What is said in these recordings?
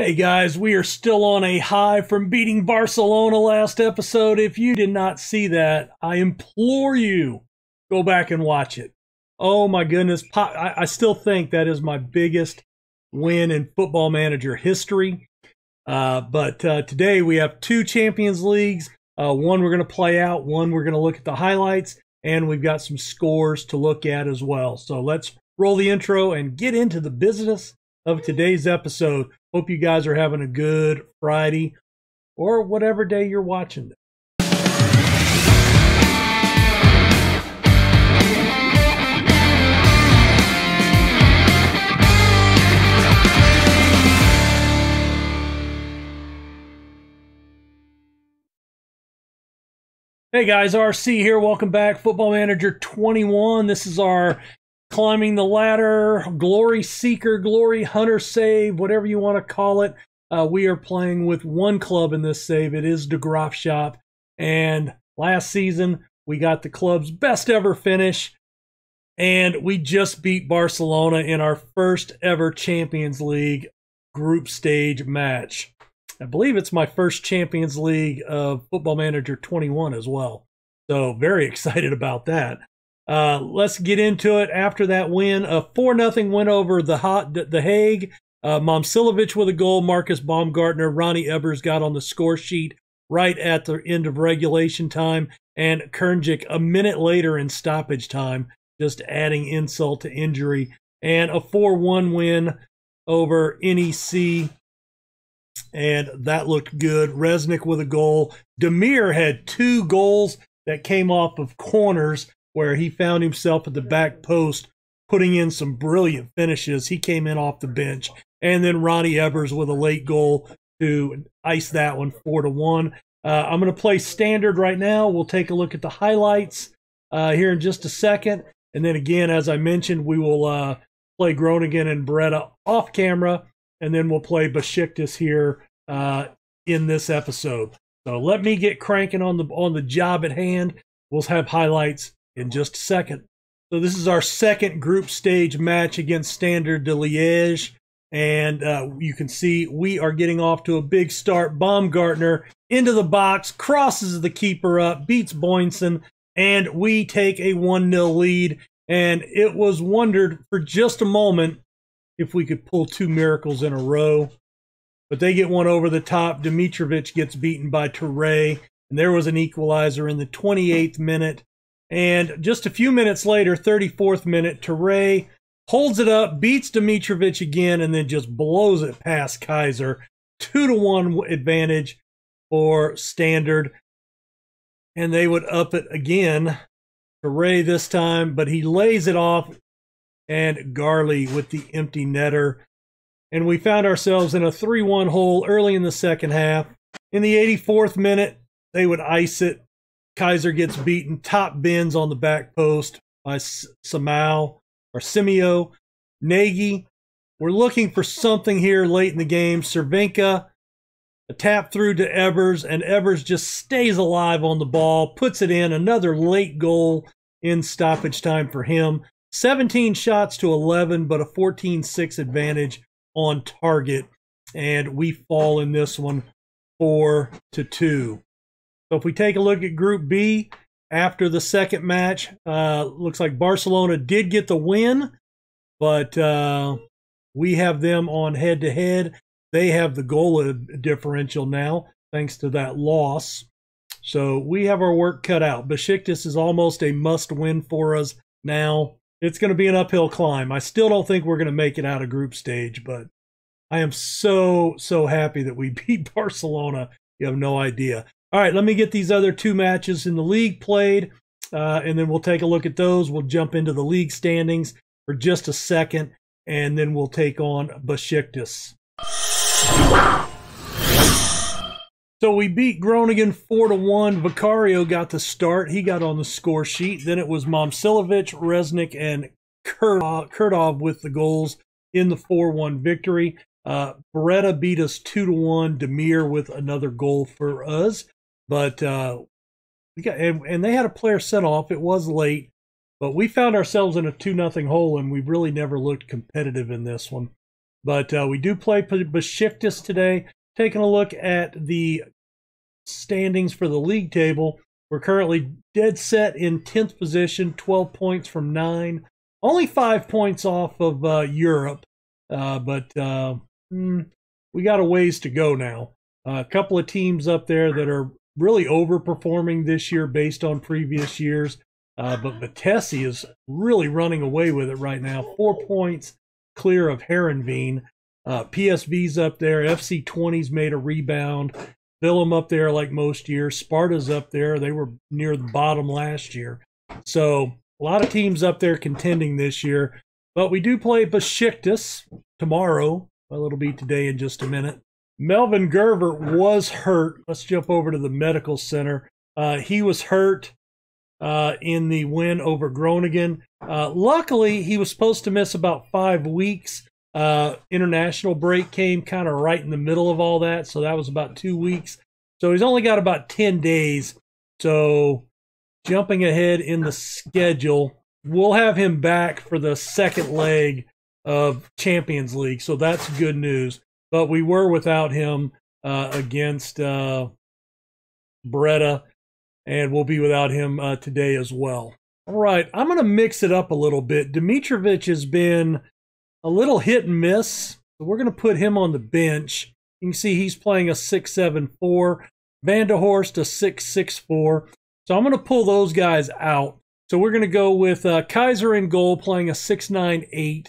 Hey guys, we are still on a high from beating Barcelona last episode. If you did not see that, I implore you, go back and watch it. Oh my goodness, I still think that is my biggest win in Football Manager history. But today we have two Champions Leagues. One we're going to play out, one we're going to look at the highlights, and we've got some scores to look at as well. So let's roll the intro and get into the business of today's episode. Hope you guys are having a good Friday or whatever day you're watching this. Hey guys, RC here. Welcome back. Football Manager 21. This is our climbing the ladder, glory seeker, glory hunter save, whatever you want to call it. We are playing with one club in this save. It is De Graafschap. And last season, we got the club's best ever finish. And we just beat Barcelona in our first ever Champions League group stage match. I believe it's my first Champions League of Football Manager 21 as well. So very excited about that. Let's get into it. After that win, a 4-0 win over the Hague. Momcilovic with a goal. Marcus Baumgartner, Ronnie Ebbers got on the score sheet right at the end of regulation time, and Kernjic a minute later in stoppage time, just adding insult to injury. And a 4-1 win over NEC, and that looked good. Resnick with a goal. Demir had two goals that came off of corners, where he found himself at the back post, putting in some brilliant finishes. He came in off the bench. And then Ronnie Ebbers with a late goal to ice that one 4-1. I'm going to play standard right now. We'll take a look at the highlights here in just a second. And then again, as I mentioned, we will play Groningen and Breda off camera. And then we'll play Besiktas here in this episode. So let me get cranking on the job at hand. We'll have highlights in just a second. So this is our second group stage match against Standard de Liège. And you can see we are getting off to a big start. Baumgartner into the box, crosses the keeper up, beats Boynson, and we take a 1-0 lead. And it was wondered for just a moment if we could pull two miracles in a row. But they get one over the top. Dimitrovic gets beaten by Touré. And there was an equalizer in the 28th minute. And just a few minutes later, 34th minute, Touré holds it up, beats Dimitrovic again, and then just blows it past Kaiser. 2-1 advantage for Standard. And they would up it again. Touré this time, but he lays it off. And Garley with the empty netter. And we found ourselves in a 3-1 hole early in the second half. In the 84th minute, they would ice it. Kaiser gets beaten, top bends on the back post by Simeo. Nagy, we're looking for something here late in the game. Cervenka, a tap through to Ebbers, and Ebbers just stays alive on the ball, puts it in, another late goal in stoppage time for him. 17 shots to 11, but a 14-6 advantage on target, and we fall in this one 4-2. So if we take a look at Group B after the second match, looks like Barcelona did get the win, but we have them on head-to-head. They have the goal differential now, thanks to that loss. So we have our work cut out. Besiktas is almost a must-win for us now. It's going to be an uphill climb. I still don't think we're going to make it out of group stage, but I am so, so happy that we beat Barcelona. You have no idea. All right, let me get these other two matches in the league played, and then we'll take a look at those. We'll jump into the league standings for just a second, and then we'll take on Besiktas. So we beat Groningen 4-1. Vicario got the start. He got on the score sheet. Then it was Momcilovic, Resnick, and Kurtov with the goals in the 4-1 victory. Beretta beat us 2-1. Demir with another goal for us. But we got and they had a player sent off. It was late, but we found ourselves in a 2-0 hole, and we really never looked competitive in this one. But we do play Besiktas today. Taking a look at the standings for the league table. We're currently dead set in 10th position, 12 points from 9. Only 5 points off of Europe, we got a ways to go now. A couple of teams up there that are really overperforming this year based on previous years, but Vitesse is really running away with it right now. 4 points clear of Heronveen. PSV's up there. FC20's made a rebound. Willem up there like most years. Sparta's up there. They were near the bottom last year. So a lot of teams up there contending this year. But we do play Besiktas tomorrow. Well, it'll be today in just a minute. Melvin Gerver was hurt. Let's jump over to the medical center. He was hurt in the win over Groningen. Luckily, he was supposed to miss about 5 weeks. International break came kind of right in the middle of all that, so that was about 2 weeks. So he's only got about 10 days. So jumping ahead in the schedule, we'll have him back for the second leg of Champions League, so that's good news. But we were without him against Breda, and we'll be without him today as well. All right, I'm going to mix it up a little bit. Dimitrovic has been a little hit and miss. So we're going to put him on the bench. You can see he's playing a 6-7-4. Van der Horst a 6-6-4. So I'm going to pull those guys out. So we're going to go with Kaiser in goal playing a 6-9-8.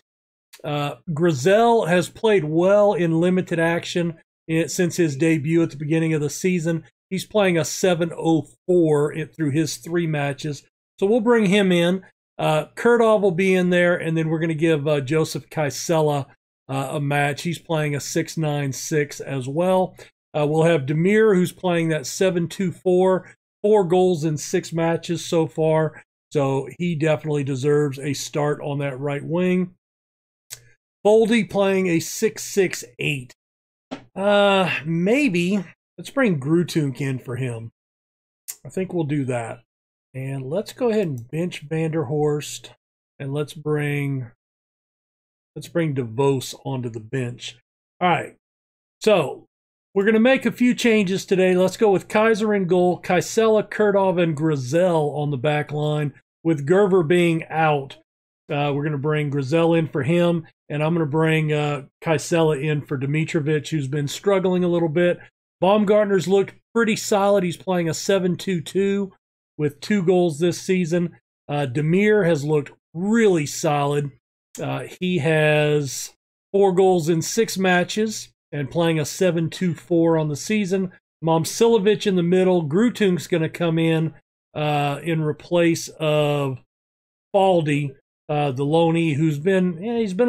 Griselle has played well in limited action since his debut at the beginning of the season. He's playing a 7-0-4 through his 3 matches. So we'll bring him in. Kurtov will be in there, and then we're going to give Joseph Kaisela a match. He's playing a 6-9-6 as well. We'll have Demir, who's playing that 7-2-4, 4 goals in 6 matches so far. So he definitely deserves a start on that right wing. Boldy playing a 6-6-8. Maybe. Let's bring Grutunk in for him. I think we'll do that. And let's go ahead and bench Van der Horst, and let's bring DeVos onto the bench. All right, so we're going to make a few changes today. Let's go with Kaiser in goal, Kaisela, Kurtov, and Griselle on the back line, with Gerver being out. We're going to bring Griselle in for him, and I'm going to bring Kaisela in for Dimitrovic, who's been struggling a little bit. Baumgartner's looked pretty solid. He's playing a 7-2-2. With 2 goals this season. Demir has looked really solid. He has 4 goals in 6 matches and playing a 7-2-4 on the season. Momcilovic in the middle. Grutung's going to come in replace of Faldi, the loanee, who's been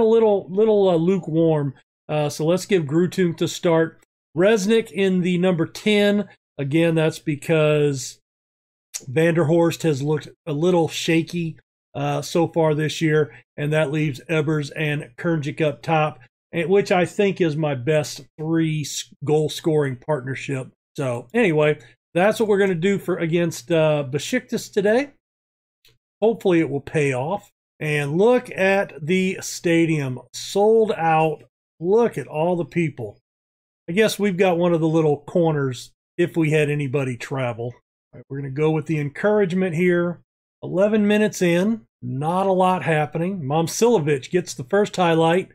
a little lukewarm. So let's give Grutung to start. Resnick in the number 10. Again, that's because Van der Horst has looked a little shaky so far this year, and that leaves Ebers and Kernjic up top, which I think is my best 3 goal-scoring partnership. So anyway, that's what we're going to do for against Besiktas today. Hopefully it will pay off. And look at the stadium. Sold out. Look at all the people. I guess we've got one of the little corners if we had anybody travel. All right, we're going to go with the encouragement here. 11 minutes in, not a lot happening. Momcilovic gets the first highlight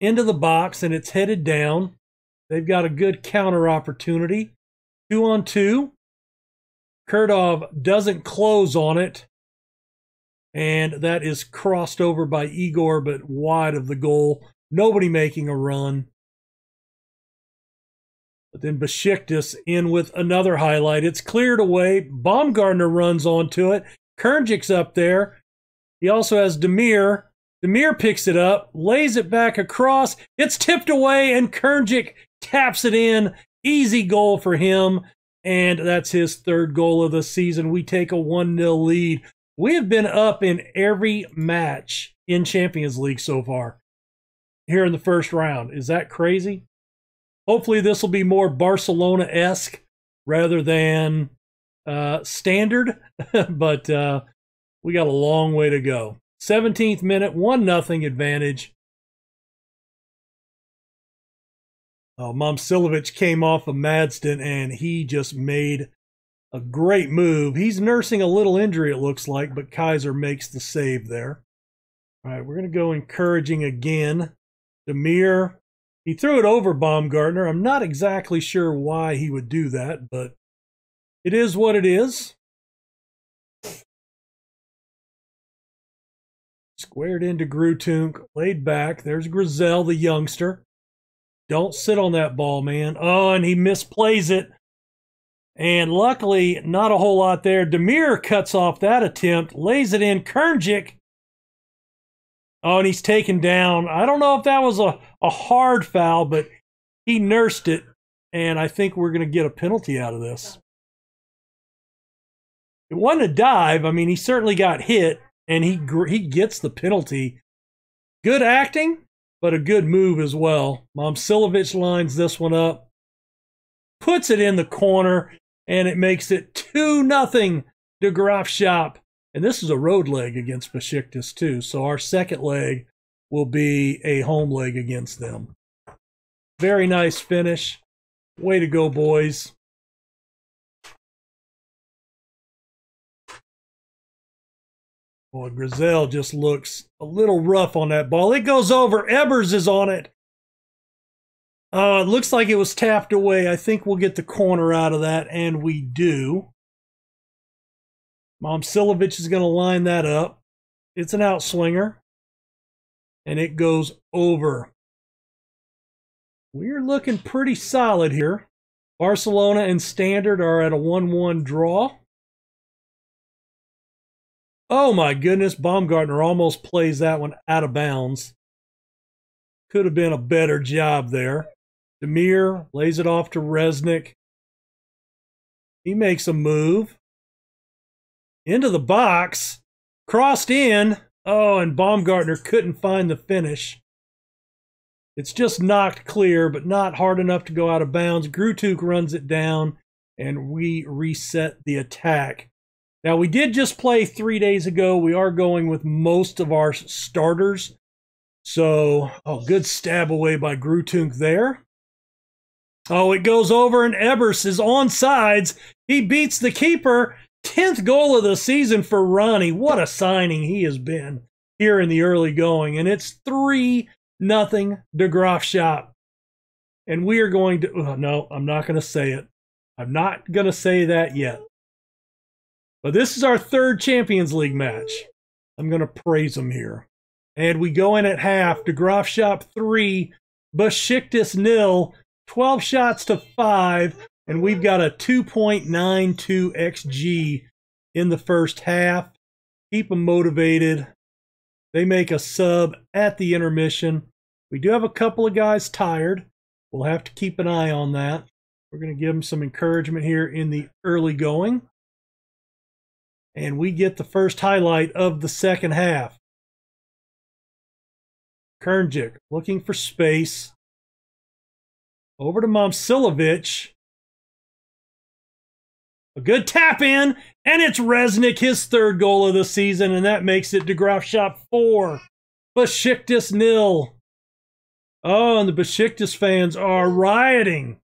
into the box, and it's headed down. They've got a good counter opportunity. 2-on-2. Kurtov doesn't close on it, and that is crossed over by Igor, but wide of the goal. Nobody making a run. But then Besiktas in with another highlight. It's cleared away. Baumgartner runs onto it. Kernjic's up there. He also has Demir. Demir picks it up, lays it back across. It's tipped away, and Kernjic taps it in. Easy goal for him, and that's his 3rd goal of the season. We take a 1-0 lead. We have been up in every match in Champions League so far here in the first round. Is that crazy? Hopefully this will be more Barcelona-esque rather than standard, but we got a long way to go. 17th minute, 1-0 advantage. Momcilovic came off of Madston, and he just made a great move. He's nursing a little injury, it looks like, but Kaiser makes the save there. All right, we're going to go encouraging again. Demir, he threw it over Baumgartner. I'm not exactly sure why he would do that, but it is what it is. Squared into Grootunk, laid back. There's Grizel, the youngster. Don't sit on that ball, man. Oh, and he misplays it. And luckily, not a whole lot there. Demir cuts off that attempt, lays it in. Kernjic. Oh, and he's taken down. I don't know if that was a hard foul, but he nursed it. And I think we're going to get a penalty out of this. It wasn't a dive. I mean, he certainly got hit, and he gets the penalty. Good acting, but a good move as well. Momcilovic lines this one up, puts it in the corner, and it makes it 2-0 De Graafschap. And this is a road leg against Besiktas too, so our second leg will be a home leg against them. Very nice finish. Way to go, boys. Boy, Grizel just looks a little rough on that ball. It goes over. Ebers is on it. It looks like it was tapped away. I think we'll get the corner out of that, and we do. Momcilovic is going to line that up. It's an outswinger, and it goes over. We're looking pretty solid here. Barcelona and Standard are at a 1-1 draw. Oh, my goodness. Baumgartner almost plays that one out of bounds. Could have been a better job there. Demir lays it off to Resnick. He makes a move. Into the box. Crossed in. Oh, and Baumgartner couldn't find the finish. It's just knocked clear, but not hard enough to go out of bounds. Grootunk runs it down, and we reset the attack. Now, we did just play 3 days ago. We are going with most of our starters. So, oh, good stab away by Grootunk there. Oh, it goes over, and Ebers is on sides. He beats the keeper. 10th goal of the season for Ronnie. What a signing he has been here in the early going. And it's 3-0 De Graafschap. And we are going to... Oh, no, I'm not going to say it. I'm not going to say that yet. But this is our third Champions League match. I'm going to praise them here. And we go in at half. De Graafschap 3, Besiktas 0, 12 shots to 5. And we've got a 2.92 XG in the first half. Keep them motivated. They make a sub at the intermission. We do have a couple of guys tired. We'll have to keep an eye on that. We're going to give them some encouragement here in the early going. And we get the first highlight of the second half. Kernjic looking for space. Over to Momcilovic. A good tap in, and it's Resnick, his third goal of the season, and that makes it De Graafschap 4. Besiktas 0. Oh, and the Besiktas fans are rioting.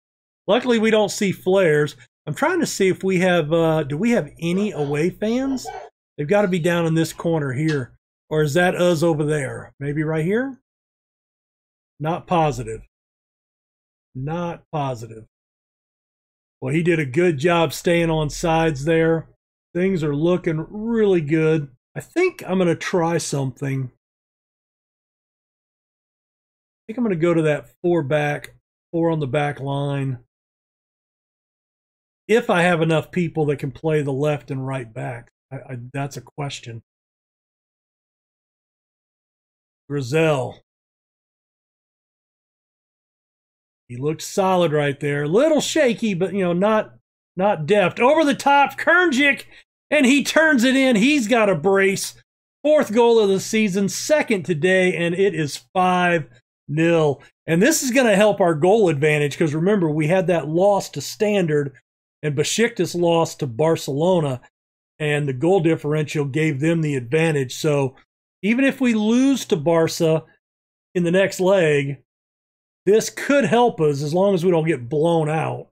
Luckily, we don't see flares. I'm trying to see if we have, do we have any away fans? They've got to be down in this corner here. Or is that us over there? Maybe right here? Not positive. Not positive. Well, he did a good job staying on sides there. Things are looking really good. I think I'm going to try something. I think I'm going to go to that four on the back line. If I have enough people that can play the left and right back, that's a question. Grizel. He looked solid right there. A little shaky, but, you know, not deft. Over the top, Kernjic, and he turns it in. He's got a brace. Fourth goal of the season, second today, and it is 5-0. And this is going to help our goal advantage because, remember, we had that loss to Standard. And Besiktas lost to Barcelona, and the goal differential gave them the advantage. So even if we lose to Barca in the next leg, This could help us as long as we don't get blown out.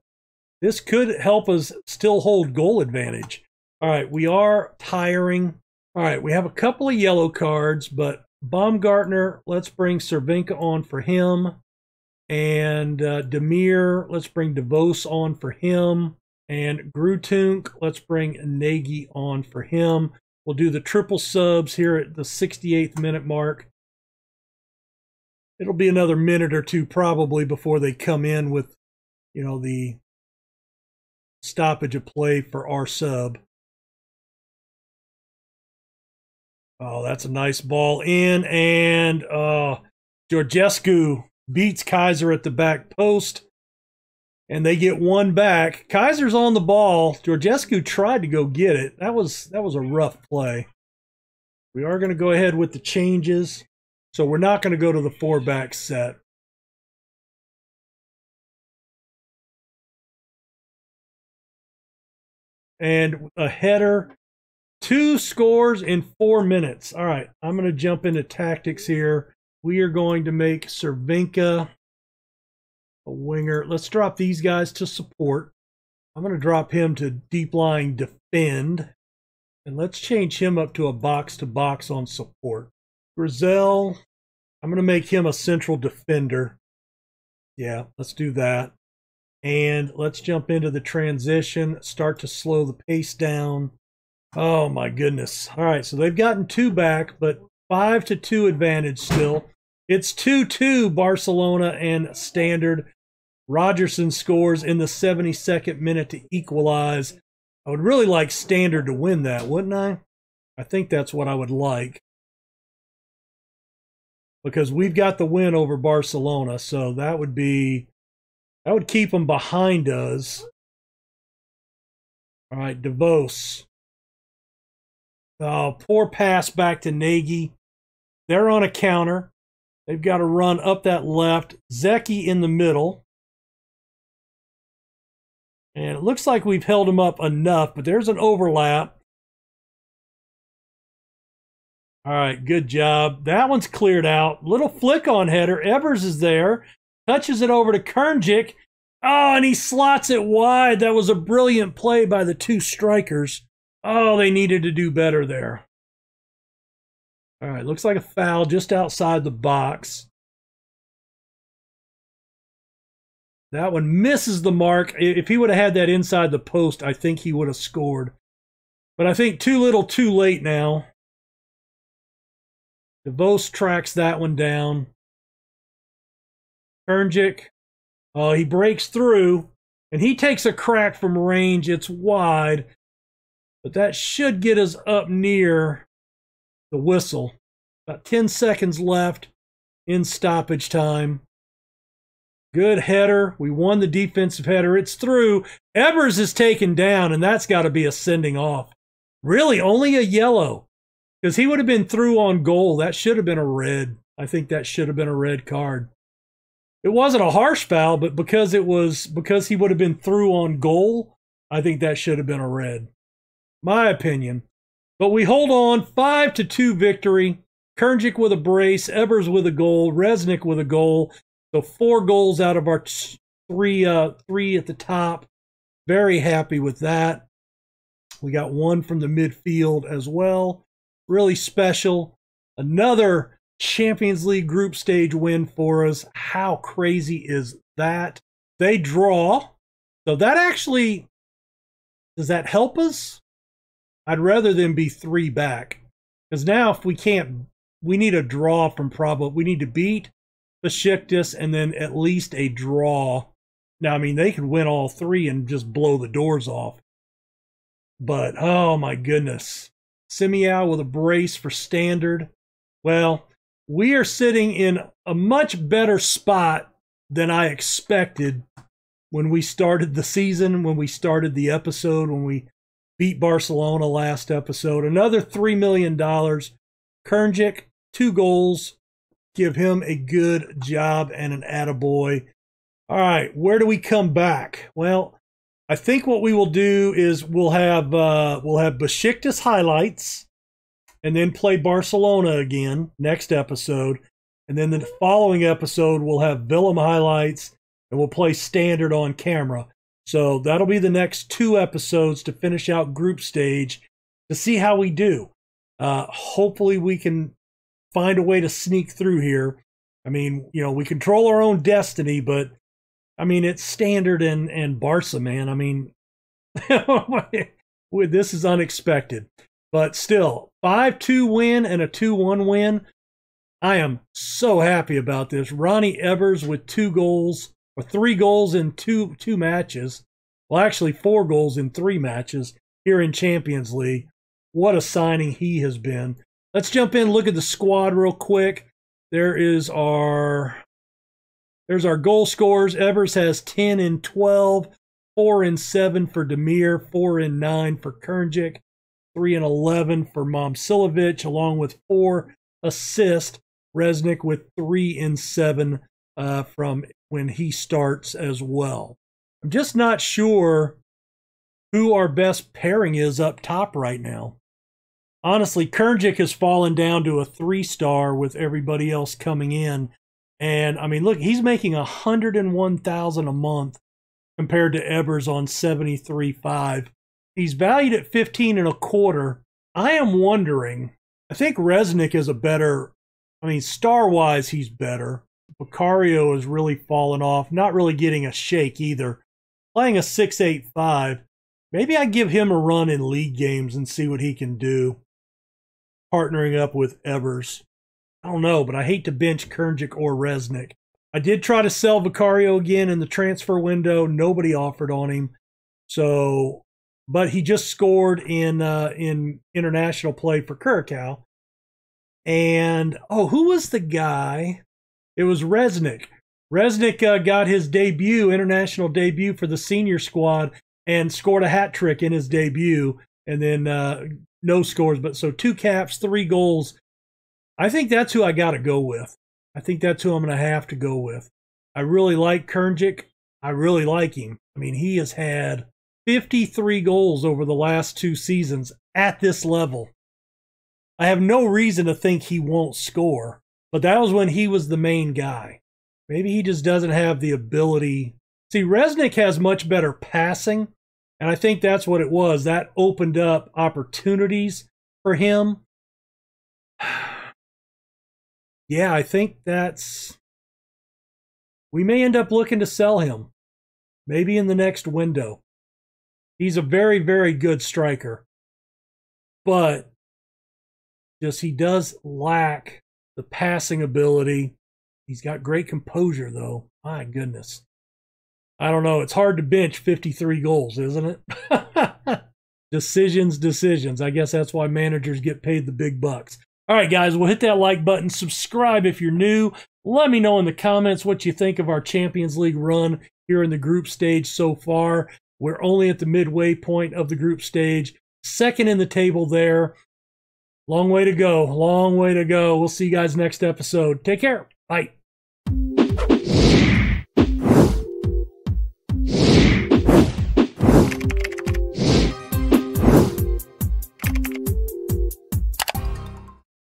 This could help us still hold goal advantage. All right, we are tiring. All right, we have a couple of yellow cards, but Baumgartner, let's bring Cervenka on for him. And Demir, let's bring DeVos on for him. And Grutunk, let's bring Nagy on for him. We'll do the triple subs here at the 68th minute mark. It'll be another minute or two probably before they come in with, you know, the stoppage of play for our sub. Oh, that's a nice ball in, and Georgescu beats Kaiser at the back post, and they get one back. Kaiser's on the ball. Georgescu tried to go get it. That was a rough play. We are going to go ahead with the changes. So we're not going to go to the four-back set. And a header. 2 scores in 4 minutes. All right, I'm going to jump into tactics here. We are going to make Cervenka a winger. Let's drop these guys to support. I'm going to drop him to deep-lying defend. And let's change him up to a box-to-box on support. Grizel, I'm going to make him a central defender. Yeah, let's do that. And let's jump into the transition, start to slow the pace down. Oh, my goodness. All right, so they've gotten 2 back, but 5-2 advantage still. It's 2-2 Barcelona and Standard. Rogerson scores in the 72nd minute to equalize. I would really like Standard to win that, wouldn't I? I think that's what I would like, because we've got the win over Barcelona, so that would keep them behind us. All right, DeVos. Oh, poor pass back to Nagy. They're on a counter. They've got to run up that left. Zeki in the middle. And it looks like we've held him up enough, but there's an overlap. All right, good job. That one's cleared out. Little flick on header. Evers is there. Touches it over to Kernjic. Oh, and he slots it wide. That was a brilliant play by the 2 strikers. Oh, they needed to do better there. All right, looks like a foul just outside the box. That one misses the mark. If he would have had that inside the post, I think he would have scored. But I think too little, too late now. DeVos tracks that one down. Kernjic, he breaks through, and he takes a crack from range. It's wide, but that should get us up near the whistle. About 10 seconds left in stoppage time. Good header. We won the defensive header. It's through. Evers is taken down, and that's got to be a sending off. Really, only a yellow, because he would have been through on goal. That should have been a red. I think that should have been a red card. It wasn't a harsh foul, but because he would have been through on goal, I think that should have been a red. My opinion. But we hold on. 5-2 victory. Kernjic with a brace. Evers with a goal. Resnick with a goal. So 4 goals out of our three at the top. Very happy with that. We got 1 from the midfield as well. Really special. Another Champions League group stage win for us. How crazy is that? They draw. So that actually, does that help us? I'd rather them be 3 back. Because now if we can't, we need a draw from probably, we need to beat Besiktas and then at least a draw. Now, I mean, they could win all 3 and just blow the doors off. But, oh my goodness. Simiao with a brace for Standard. Well, we are sitting in a much better spot than I expected when we started the season, when we started the episode, when we beat Barcelona last episode. Another $3 million. Kernjic, 2 goals. Give him a good job and an attaboy. All right, where do we come back? Well, I think what we will do is we'll have Besiktas highlights and then play Barcelona again next episode. And then the following episode, we'll have Willem highlights, and we'll play Standard on camera. So that'll be the next two episodes to finish out group stage to see how we do. Hopefully we can find a way to sneak through here. I mean, you know, we control our own destiny, but, I mean, it's Standard and Barca, man. I mean, this is unexpected. But still, 5-2 win and a 2-1 win. I am so happy about this. Ronnie Evers with 2 goals, or 3 goals in two matches. Well, actually 4 goals in 3 matches here in Champions League. What a signing he has been. Let's jump in, look at the squad real quick. There's our goal scorers. Evers has 10 and 12, 4 and 7 for Demir, 4 and 9 for Kernjic, 3 and 11 for Momcilovic, along with 4 assists. Resnick with 3 and 7 from when he starts as well. I'm just not sure who our best pairing is up top right now. Honestly, Kernjic has fallen down to a 3-star with everybody else coming in. And, I mean, look, he's making $101,000 a month compared to Evers on $73,500. He's valued at 15 and a quarter. I am wondering, I think Resnick is a better, I mean, star-wise, he's better. Vicario has really fallen off, not really getting a shake either. Playing a 6.85, maybe I give him a run in league games and see what he can do. Partnering up with Evers. I don't know, but I hate to bench Kernjic or Resnick. I did try to sell Vicario again in the transfer window. Nobody offered on him. So, but he just scored in international play for Curacao. And, oh, who was the guy? It was Resnick. Resnick got his debut, international debut for the senior squad, and scored a hat trick in his debut. And then no scores, but so 2 caps, 3 goals. I think that's who I got to go with. I think that's who I'm going to have to go with. I really like Kernjic. I really like him. I mean, he has had 53 goals over the last 2 seasons at this level. I have no reason to think he won't score, but that was when he was the main guy. Maybe he just doesn't have the ability. See, Resnick has much better passing, and I think that's what it was. That opened up opportunities for him. Yeah, I think that's... We may end up looking to sell him, maybe in the next window. He's a very, very good striker, but... just he does lack the passing ability. He's got great composure, though. My goodness. I don't know. It's hard to bench 53 goals, isn't it? Decisions, decisions. I guess that's why managers get paid the big bucks. All right, guys, well, hit that like button. Subscribe if you're new. Let me know in the comments what you think of our Champions League run here in the group stage so far. We're only at the midway point of the group stage. Second in the table there. Long way to go. Long way to go. We'll see you guys next episode. Take care. Bye.